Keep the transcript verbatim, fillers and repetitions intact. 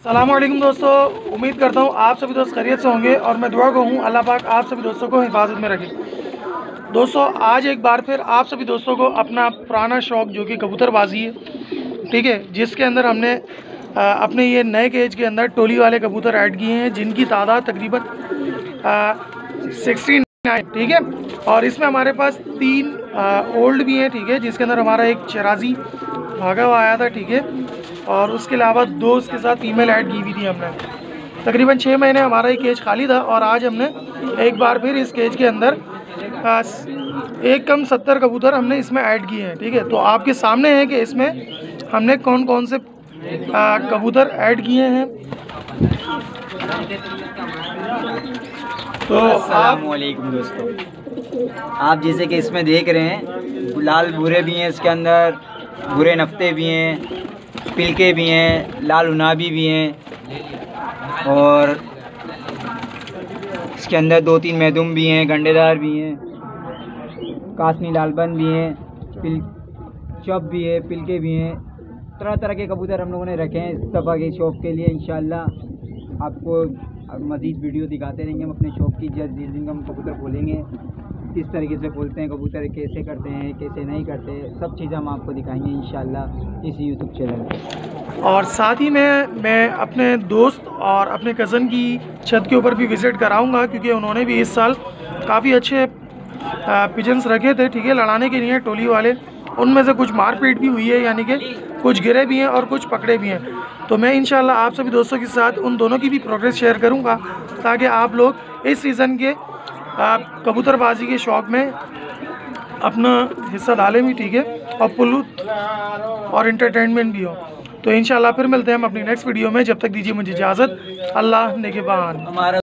अस्सलाम वालेकुम दोस्तों, उम्मीद करता हूँ आप सभी दोस्त खैरियत से होंगे और मैं दुआ को हूँ अल्लाह पाक आप सभी दोस्तों को हिफाजत में रखे। दोस्तों आज एक बार फिर आप सभी दोस्तों को अपना पुराना शौक़ जो कि कबूतरबाजी है, ठीक है, जिसके अंदर हमने आ, अपने ये नए केज के अंदर टोली वाले कबूतर ऐड किए हैं जिनकी तादाद तकरीबन सिक्सटी नाइन, ठीक है। और इसमें हमारे पास तीन आ, ओल्ड भी हैं, ठीक है, जिसके अंदर हमारा एक शराजी भागा हुआ आया था, ठीक है, और उसके अलावा दो उसके साथ फीमेल ऐड की हुई थी। हमने तकरीबन छः महीने हमारा ये केज खाली था और आज हमने एक बार फिर इस केज के अंदर आ, एक कम सत्तर कबूतर हमने इसमें ऐड किए हैं, ठीक है। तो आपके सामने है कि इसमें हमने कौन कौन से आ, कबूतर ऐड किए हैं। तो अस्सलाम वालेकुम दोस्तों, आप जैसे कि इसमें देख रहे हैं लाल भूरे भी हैं, इसके अंदर भूरे नफ्ते भी हैं, पिलके भी हैं, लाल उनाबी भी हैं, और इसके अंदर दो तीन मैदूम भी हैं, गंडेदार भी हैं, कासनी लालबंद भी हैं, पिल चप भी है, पिलके भी हैं। तरह तरह के कबूतर हम लोगों ने रखे हैं इस दफ़ा के शौक़ के लिए। इंशाल्लाह आपको मज़ीद वीडियो दिखाते रहेंगे हम अपने शौक़ की। जिस दिन हम कबूतर बोलेंगे किस तरीके से बोलते हैं, कबूतर कैसे करते हैं, कैसे नहीं करते, सब चीज़ें हम आपको दिखाएंगे इंशाल्लाह इस यूट्यूब चैनल पर। और साथ ही में मैं अपने दोस्त और अपने कज़न की छत के ऊपर भी विज़िट कराऊँगा क्योंकि उन्होंने भी इस साल काफ़ी अच्छे पिजन्स रखे थे, ठीक है, लड़ाने के लिए टोली वाले। उनमें से कुछ मारपीट भी हुई है, यानी कि कुछ गिरे भी हैं और कुछ पकड़े भी हैं। तो मैं इंशाल्लाह आप सभी दोस्तों के साथ उन दोनों की भी प्रोग्रेस शेयर करूंगा ताकि आप लोग इस सीज़न के कबूतरबाजी के शौक़ में अपना हिस्सा डालें भी, ठीक है, और पुलूत और इंटरटेनमेंट भी हो। तो इंशाल्लाह फिर मिलते हैं हम अपनी नेक्स्ट वीडियो में। जब तक दीजिए मुझे इजाज़त। अल्लाह नेगेबान।